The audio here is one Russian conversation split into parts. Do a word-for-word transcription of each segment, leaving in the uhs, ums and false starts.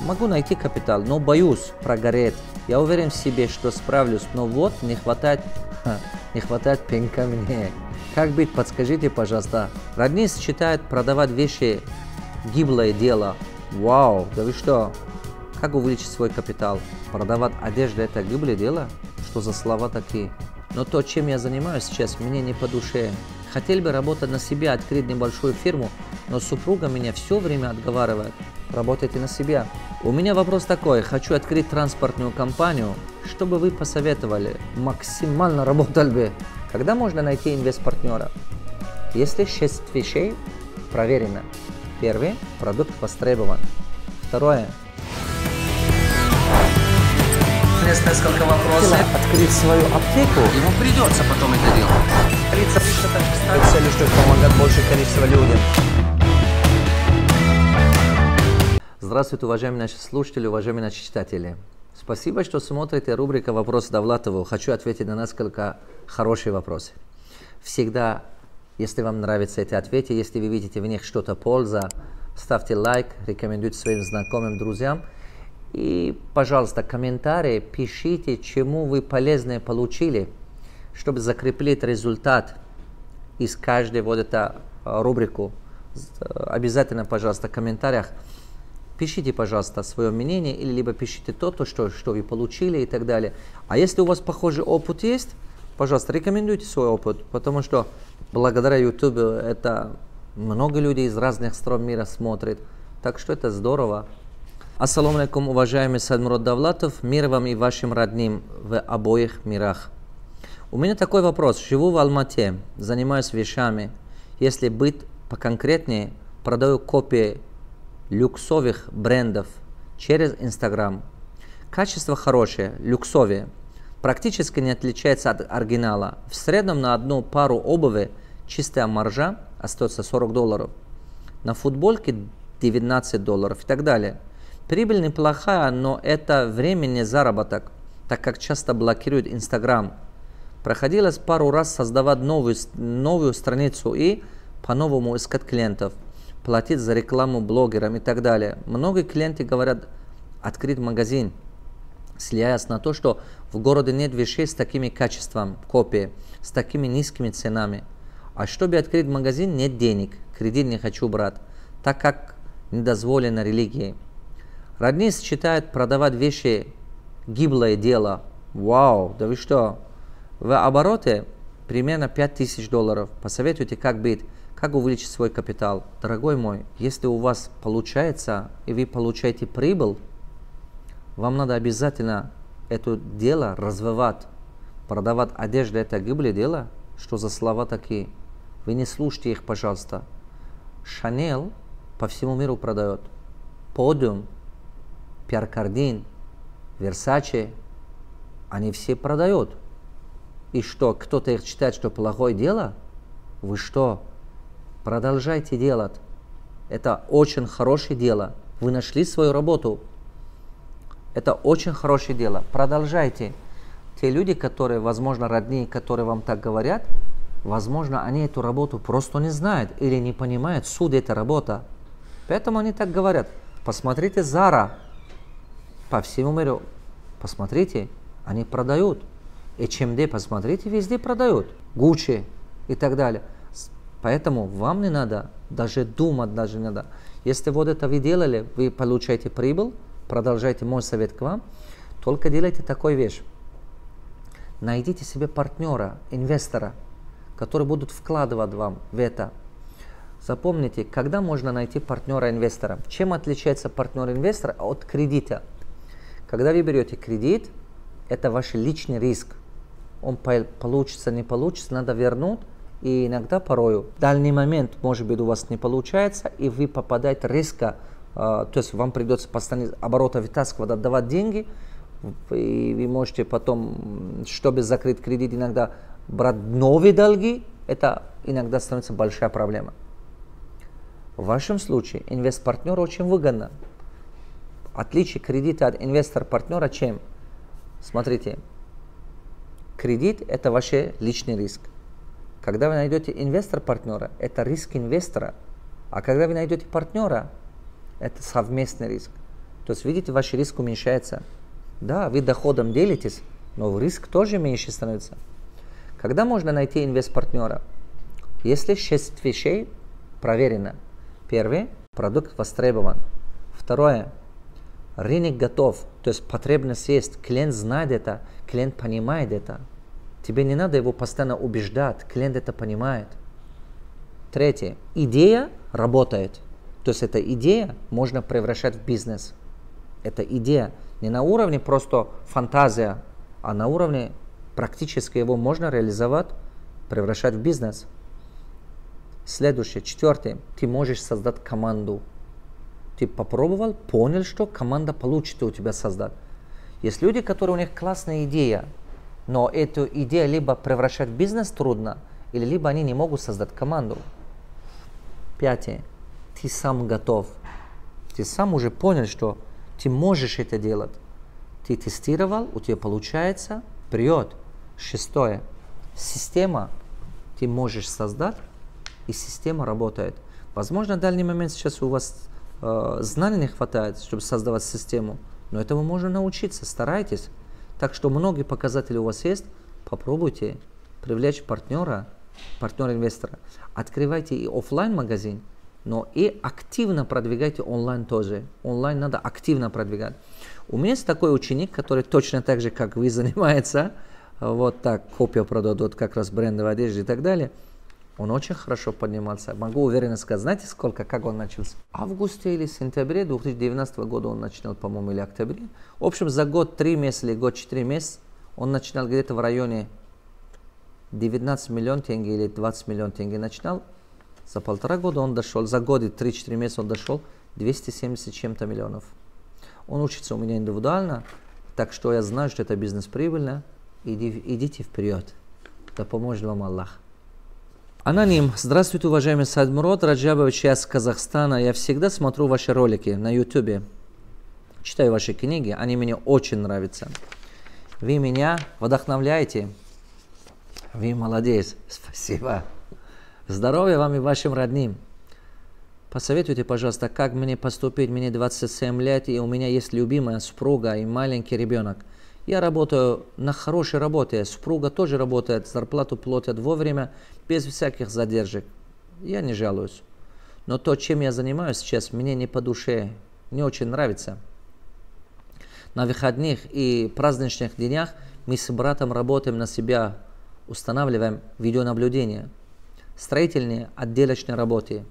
Могу найти капитал, но боюсь прогореть. Я уверен в себе, что справлюсь, но вот не хватает, ха, не хватает пенька мне. Как быть, подскажите, пожалуйста. Родные считают продавать вещи гиблое дело. Вау, да вы что? Как увеличить свой капитал? Продавать одежду – это гиблое дело? Что за слова такие? Но то, чем я занимаюсь сейчас, мне не по душе. Хотел бы работать на себя, открыть небольшую фирму, но супруга меня все время отговаривает. Работайте на себя. У меня вопрос такой. Хочу открыть транспортную компанию. Что бы вы посоветовали? Максимально работали бы. Когда можно найти инвестпартнера? Если шесть вещей проверено. Первое. Продукт востребован. Второе. Есть несколько вопросов. Открыть свою аптеку. Ему придется потом это делать. Цель, чтобы помогать большее количество людям. Здравствуйте, уважаемые наши слушатели, уважаемые наши читатели. Спасибо, что смотрите рубрику «Вопрос Давлатову». Хочу ответить на несколько хороших вопросов. Всегда, если вам нравятся эти ответы, если вы видите в них что-то польза, ставьте лайк, рекомендуйте своим знакомым, друзьям. И, пожалуйста, комментарии пишите, чему вы полезное получили, чтобы закреплить результат из каждой вот этой рубрики. Обязательно, пожалуйста, в комментариях. Пишите, пожалуйста, свое мнение, или либо пишите то, то что, что вы получили и так далее. А если у вас похожий опыт есть, пожалуйста, рекомендуйте свой опыт, потому что благодаря YouTube это много людей из разных стран мира смотрит. Так что это здорово. Ассаламу алейкум, уважаемый Садмурод Давлатов, мир вам и вашим родным в обоих мирах. У меня такой вопрос. Живу в Алмате, занимаюсь вещами. Если быть поконкретнее, продаю копии люксовых брендов через Инстаграм. Качество хорошее, люксовое, практически не отличается от оригинала. В среднем на одну пару обуви чистая маржа остается сорок долларов, на футболке девятнадцать долларов и так далее. Прибыль неплохая, но это временный заработок, так как часто блокируют Инстаграм. Проходилось пару раз создавать новую, новую страницу и по-новому искать клиентов, платить за рекламу блогерам и так далее. Многие клиенты говорят открыть магазин, ссылаясь на то, что в городе нет вещей с такими качеством копии, с такими низкими ценами. А чтобы открыть магазин, нет денег, кредит не хочу брать, так как не дозволено религией. Родные считают продавать вещи гиблое дело. Вау, да вы что? В обороте примерно пять тысяч долларов. Посоветуйте, как быть. Как увеличить свой капитал? Дорогой мой, если у вас получается и вы получаете прибыль, вам надо обязательно это дело развивать. Продавать одежду – это гиблое дело? Что за слова такие? Вы не слушайте их, пожалуйста. Шанель по всему миру продает. Подиум, Пьер Кардин, Версаче, они все продают. И что, кто-то их считает, что плохое дело? Вы что? Продолжайте делать. Это очень хорошее дело. Вы нашли свою работу. Это очень хорошее дело. Продолжайте. Те люди, которые, возможно, родные, которые вам так говорят, возможно, они эту работу просто не знают или не понимают, суть этой работы. Поэтому они так говорят. Посмотрите Зара. По всему миру. Посмотрите, они продают. эйч эм ди, посмотрите, везде продают. Gucci и так далее. Поэтому вам не надо даже думать, даже не надо. Если вот это вы делали, вы получаете прибыль, продолжайте, мой совет к вам. Только делайте такую вещь. Найдите себе партнера, инвестора, который будут вкладывать вам в это. Запомните, когда можно найти партнера-инвестора. Чем отличается партнер-инвестор от кредита? Когда вы берете кредит, это ваш личный риск. Он получится, не получится, надо вернуть. И иногда, порою, в дальний момент, может быть, у вас не получается, и вы попадаете резко, э, то есть вам придется постоянно обороты вытаскивать, отдавать деньги, и вы можете потом, чтобы закрыть кредит, иногда брать новые долги, это иногда становится большая проблема. В вашем случае инвестпартнер очень выгодно. Отличие кредита от инвестор-партнера чем? Смотрите, кредит – это ваш личный риск. Когда вы найдете инвестор-партнера, это риск инвестора. А когда вы найдете партнера, это совместный риск. То есть, видите, ваш риск уменьшается. Да, вы доходом делитесь, но риск тоже меньше становится. Когда можно найти инвест-партнера? Если шесть вещей проверено. Первое, продукт востребован. Второе, рынок готов, то есть потребность есть, клиент знает это, клиент понимает это. Тебе не надо его постоянно убеждать, клиент это понимает. Третье, идея работает. То есть эта идея можно превращать в бизнес. Это идея не на уровне просто фантазия, а на уровне практически его можно реализовать, превращать в бизнес. Следующее, четвертое, ты можешь создать команду. Ты попробовал, понял, что команда получится у тебя создать. Есть люди, которые у них классная идея, но эту идею либо превращать в бизнес трудно, или либо они не могут создать команду. Пятое, ты сам готов. Ты сам уже понял, что ты можешь это делать. Ты тестировал, у тебя получается, вперед. Шестое, система ты можешь создать, и система работает. Возможно, в дальний момент сейчас у вас э, знаний не хватает, чтобы создавать систему, но этому можно научиться, старайтесь. Так что многие показатели у вас есть, попробуйте привлечь партнера, партнера-инвестора. Открывайте и офлайн-магазин, но и активно продвигайте онлайн тоже. Онлайн надо активно продвигать. У меня есть такой ученик, который точно так же, как вы, занимается, вот так, копия продадут, как раз брендовой одежды и так далее. Он очень хорошо поднимался. Могу уверенно сказать, знаете, сколько, как он начался? В августе или сентябре две тысячи девятнадцатого года он начинал, по-моему, или октябре. В общем, за год, три месяца или год, четыре месяца он начинал где-то в районе девятнадцать миллионов тенге или двадцать миллионов тенге начинал. За полтора года он дошел, за годы три-четыре месяца он дошел двести семьдесят чем-то миллионов. Он учится у меня индивидуально, так что я знаю, что это бизнес прибыльно. Иди, идите вперед, да поможет вам Аллах. Аноним. Здравствуйте, уважаемый Садмурод Раджабович, я с Казахстана. Я всегда смотрю ваши ролики на YouTube, читаю ваши книги, они мне очень нравятся. Вы меня вдохновляете. Вы молодец. Спасибо. Здоровья вам и вашим родным. Посоветуйте, пожалуйста, как мне поступить. Мне двадцать семь лет, и у меня есть любимая супруга и маленький ребенок. Я работаю на хорошей работе, супруга тоже работает, зарплату платят вовремя, без всяких задержек. Я не жалуюсь. Но то, чем я занимаюсь сейчас, мне не по душе, не очень нравится. На выходных и праздничных днях мы с братом работаем на себя, устанавливаем видеонаблюдение, строительные, отделочные работы.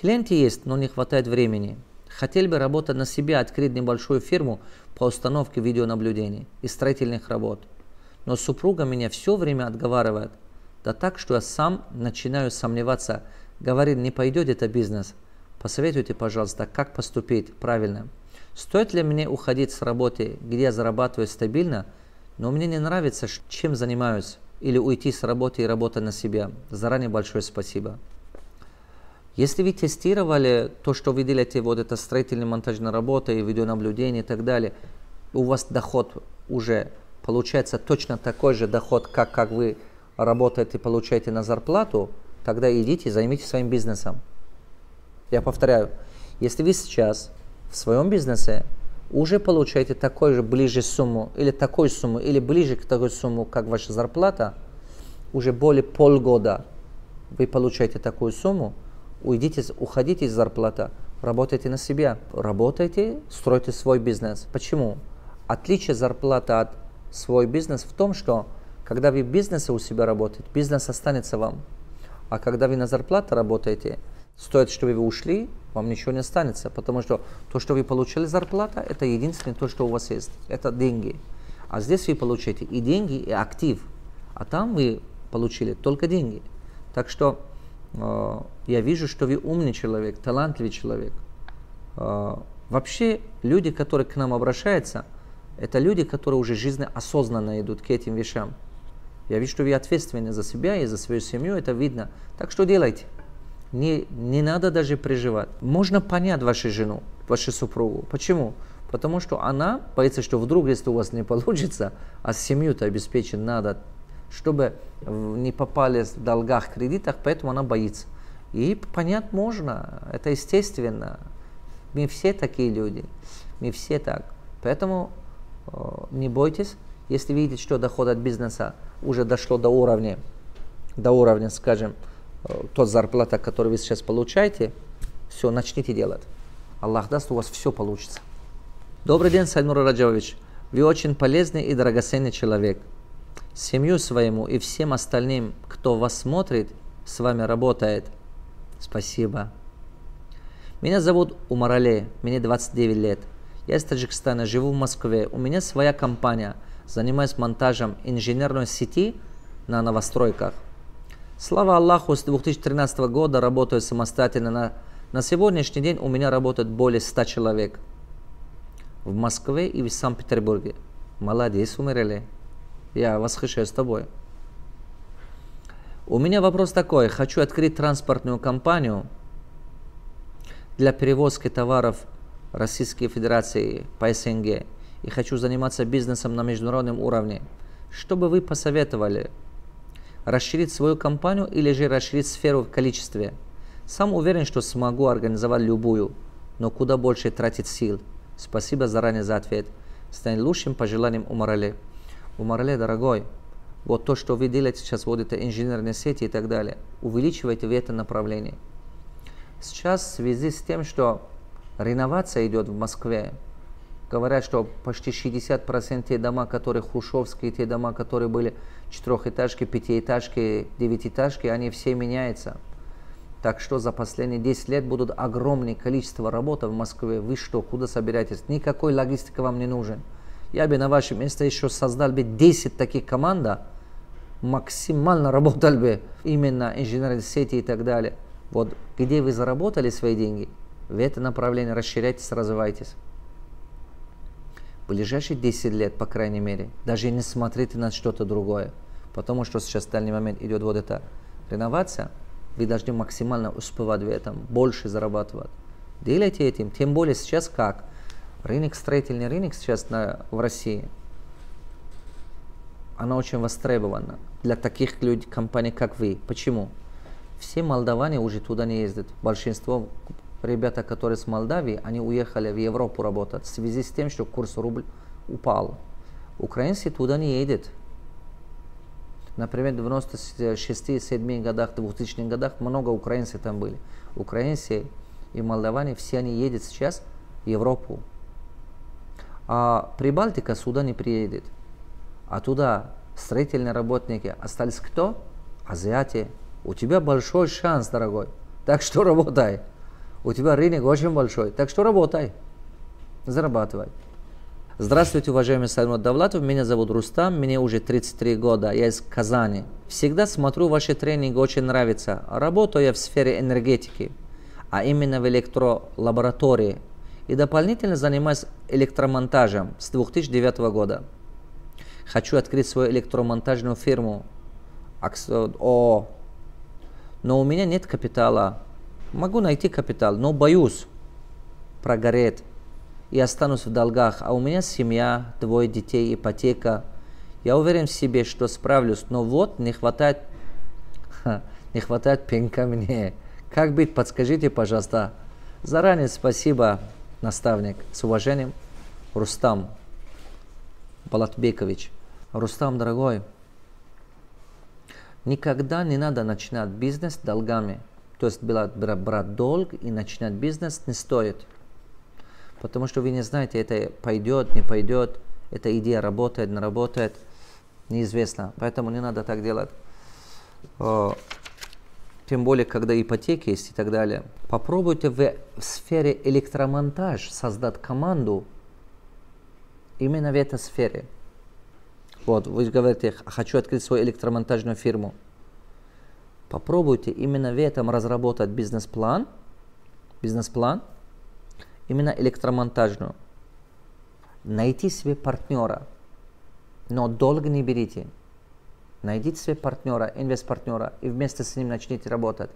Клиенты есть, но не хватает времени. Хотели бы работать на себя, открыть небольшую фирму по установке видеонаблюдений и строительных работ. Но супруга меня все время отговаривает. Да так, что я сам начинаю сомневаться. Говорит, не пойдет это бизнес. Посоветуйте, пожалуйста, как поступить правильно. Стоит ли мне уходить с работы, где я зарабатываю стабильно, но мне не нравится, чем занимаюсь, или уйти с работы и работать на себя? Заранее большое спасибо. Если вы тестировали то, что вы делаете, вот это строительная монтажная работа и видеонаблюдение и так далее, у вас доход уже получается точно такой же доход, как, как вы работаете, получаете на зарплату, тогда идите, займитесь своим бизнесом. Я повторяю, если вы сейчас в своем бизнесе уже получаете такую же ближе сумму, или такую сумму, или ближе к такой сумму, как ваша зарплата, уже более полгода вы получаете такую сумму, уйдите, уходите из зарплаты, работайте на себя, работайте, стройте свой бизнес. Почему? Отличие зарплаты от свой бизнес в том, что когда вы в бизнесе у себя работаете, бизнес останется вам. А когда вы на зарплату работаете, стоит, чтобы вы ушли, вам ничего не останется. Потому что то, что вы получили зарплата, это единственное то, что у вас есть. Это деньги. А здесь вы получаете и деньги, и актив. А там вы получили только деньги. Так что я вижу, что вы умный человек, талантливый человек. Вообще, люди, которые к нам обращаются, это люди, которые уже жизненно осознанно идут к этим вещам. Я вижу, что вы ответственны за себя и за свою семью, это видно. Так что делайте. Не, не надо даже переживать. Можно понять вашу жену, вашу супругу. Почему? Потому что она боится, что вдруг, если у вас не получится, а семью-то обеспечить надо, чтобы не попали в долгах, кредитах, поэтому она боится. И понять можно, это естественно. Мы все такие люди. Мы все так. Поэтому э, не бойтесь, если видите, что доход от бизнеса уже дошло до уровня, до уровня, скажем, э, той зарплаты, которую вы сейчас получаете, все, начните делать. Аллах даст, у вас все получится. Добрый день, Садмурод Раджабович. Вы очень полезный и дорогоценный человек. Семью своему и всем остальным, кто вас смотрит, с вами работает. Спасибо. Меня зовут Умарали, мне двадцать девять лет. Я из Таджикистана, живу в Москве. У меня своя компания, занимаюсь монтажем инженерной сети на новостройках. Слава Аллаху, с две тысячи тринадцатого года работаю самостоятельно. На, на сегодняшний день у меня работает более ста человек в Москве и в Санкт-Петербурге. Молодец, Умарали. Я восхищаюсь тобой. У меня вопрос такой. Хочу открыть транспортную компанию для перевозки товаров Российской Федерации по СНГ. И хочу заниматься бизнесом на международном уровне. Что бы вы посоветовали? Расширить свою компанию или же расширить сферу в количестве? Сам уверен, что смогу организовать любую, но куда больше тратить сил. Спасибо заранее за ответ. С наилучшим пожеланием, Умарали. Умарали, дорогой, вот то, что вы делаете сейчас, вот это инженерные сети и так далее, увеличивайте в этом направлении. Сейчас в связи с тем, что реновация идет в Москве, говорят, что почти шестьдесят процентов те дома, которые хрущевские, те дома, которые были четырехэтажки, пятиэтажки, девятиэтажки, они все меняются. Так что за последние десять лет будут огромное количество работы в Москве. Вы что, куда собираетесь? Никакой логистика вам не нужен. Я бы на вашем месте еще создал бы десять таких команд, максимально работал бы именно инженерные сети и так далее. Вот где вы заработали свои деньги, в это направление расширяйтесь, развивайтесь. В ближайшие десять лет, по крайней мере, даже не смотрите на что-то другое. Потому что сейчас в данный момент идет вот эта реновация, вы должны максимально успевать в этом, больше зарабатывать. Делайте этим, тем более сейчас как? Рынок, строительный рынок сейчас на, в России, она очень востребована для таких людей, компаний, как вы. Почему? Все молдаване уже туда не ездят. Большинство ребят, которые с Молдавии, они уехали в Европу работать в связи с тем, что курс рубль упал. Украинцы туда не едут. Например, в девяносто шестом-девяносто седьмом годах, двухтысячных годах много украинцев там были. Украинцы и молдаване, все они едут сейчас в Европу. А Прибалтика сюда не приедет. А туда строительные работники остались кто? Азиаты. У тебя большой шанс, дорогой. Так что работай. У тебя рынок очень большой. Так что работай. Зарабатывай. Здравствуйте, уважаемый Садмурод Давлатов. Меня зовут Рустам. Мне уже тридцать три года. Я из Казани. Всегда смотрю ваши тренинги. Очень нравится. Работаю я в сфере энергетики. А именно в электролаборатории. И дополнительно занимаюсь электромонтажем с две тысячи девятого года. Хочу открыть свою электромонтажную фирму ООО, но у меня нет капитала. Могу найти капитал, но боюсь прогореть и останусь в долгах. А у меня семья, двое детей, ипотека. Я уверен в себе, что справлюсь, но вот не хватает, не хватает пинка мне. Как быть, подскажите, пожалуйста. Заранее спасибо. Наставник, с уважением, Рустам Балатбекович. Рустам, дорогой, никогда не надо начинать бизнес долгами. То есть брать долг и начинать бизнес не стоит. Потому что вы не знаете, это пойдет, не пойдет, эта идея работает, не работает, неизвестно. Поэтому не надо так делать. Тем более, когда ипотеки есть и так далее. Попробуйте в, в сфере электромонтаж создать команду именно в этой сфере. Вот, вы говорите, хочу открыть свою электромонтажную фирму. Попробуйте именно в этом разработать бизнес-план, бизнес-план, именно электромонтажную. Найти себе партнера, но долго не берите. Найдите себе партнера, инвест-партнера, и вместе с ним начните работать.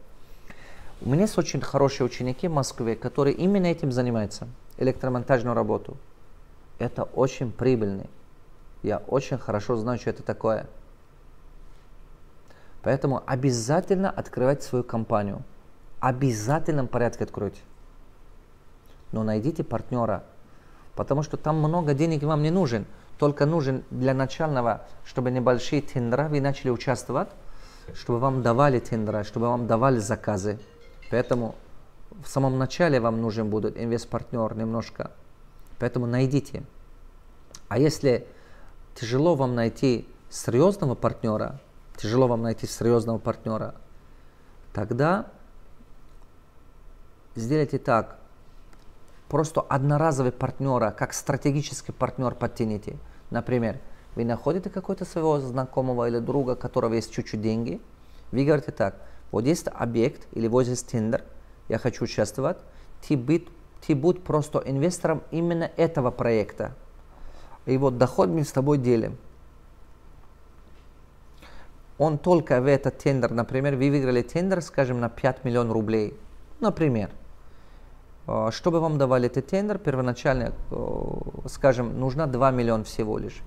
У меня есть очень хорошие ученики в Москве, которые именно этим занимаются, электромонтажную работу. Это очень прибыльно. Я очень хорошо знаю, что это такое. Поэтому обязательно открывайте свою компанию. Обязательно в порядке откройте. Но найдите партнера. потому что там много денег вам не нужен, только нужен для начального, чтобы небольшие тендера вы начали участвовать, чтобы вам давали тендера, чтобы вам давали заказы. Поэтому в самом начале вам нужен будет инвестпартнер немножко, поэтому найдите. А если тяжело вам найти серьезного партнера, тяжело вам найти серьезного партнера, тогда сделайте так, просто одноразовый партнера, как стратегический партнер подтяните. Например, вы находите какого-то своего знакомого или друга, у которого есть чуть-чуть деньги, вы говорите так, вот есть объект или вот есть тендер, я хочу участвовать, ты будь, ты будь просто инвестором именно этого проекта. И вот доход мы с тобой делим. Он только в этот тендер, например, вы выиграли тендер, скажем, на пять миллионов рублей, например. Чтобы вам давали этот тендер, первоначально, скажем, нужно два миллиона всего лишь.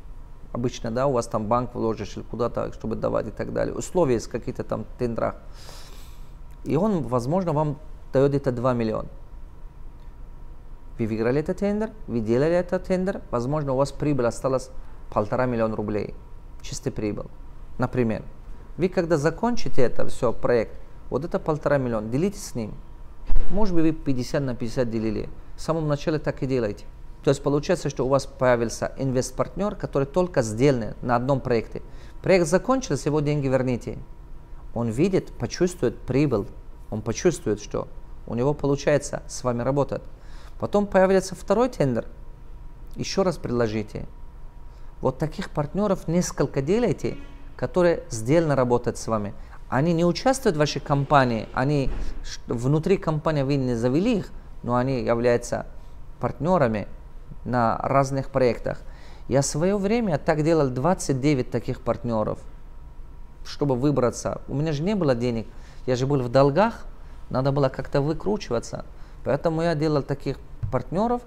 Обычно, да, у вас там банк вложишь или куда-то, чтобы давать и так далее. Условия есть какие-то там в тендерах. И он, возможно, вам дает это два миллиона. Вы выиграли этот тендер, вы делали этот тендер, возможно, у вас прибыль осталась полтора миллиона рублей, чистый прибыль, например. Вы когда закончите это все, проект, вот это полтора миллиона, делите с ним. Может быть, вы пятьдесят на пятьдесят делили, в самом начале так и делайте. То есть получается, что у вас появился инвестпартнер, который только сделан на одном проекте. Проект закончился, его деньги верните. Он видит, почувствует прибыль, он почувствует, что у него получается с вами работать. Потом появляется второй тендер, еще раз предложите. Вот таких партнеров несколько делайте, которые сдельно работают с вами. Они не участвуют в вашей компании, они внутри компании вы не завели их, но они являются партнерами на разных проектах. Я в свое время так делал двадцать девять таких партнеров, чтобы выбраться. У меня же не было денег, я же был в долгах, надо было как-то выкручиваться. Поэтому я делал таких партнеров,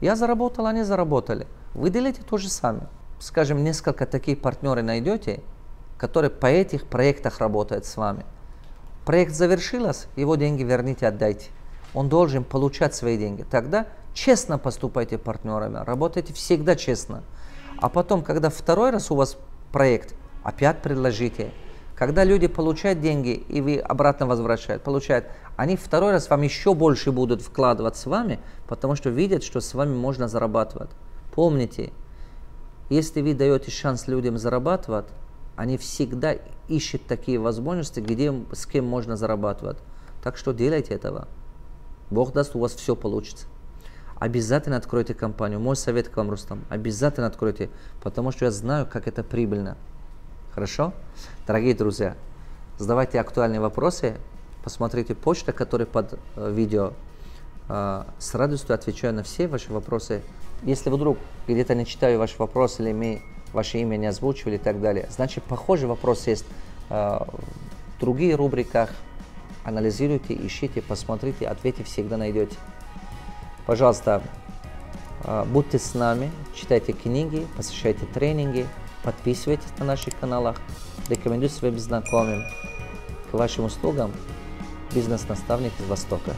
я заработал, они заработали. Вы делите то же самое. Скажем, несколько таких партнеров найдете, которые по этих проектах работают с вами. Проект завершился, его деньги верните, отдайте. Он должен получать свои деньги. Тогда честно поступайте партнерами, работайте всегда честно. А потом, когда второй раз у вас проект, опять предложите. Когда люди получают деньги, и вы обратно возвращаете, получают, они второй раз вам еще больше будут вкладывать с вами, потому что видят, что с вами можно зарабатывать. Помните, если вы даете шанс людям зарабатывать, они всегда ищут такие возможности, где, с кем можно зарабатывать. Так что делайте этого. Бог даст, у вас все получится. Обязательно откройте компанию. Мой совет к вам, Рустам, обязательно откройте, потому что я знаю, как это прибыльно. Хорошо? Дорогие друзья, задавайте актуальные вопросы, посмотрите почту, которая под видео. С радостью отвечаю на все ваши вопросы. Если вдруг где-то не читаю ваши вопросы, или мы ваше имя не озвучивали и так далее, значит, похожий вопрос есть в других рубриках. Анализируйте, ищите, посмотрите, ответы всегда найдете. Пожалуйста, будьте с нами, читайте книги, посещайте тренинги. Подписывайтесь на наших каналах, рекомендую своим знакомым. К вашим услугам бизнес-наставник из Востока.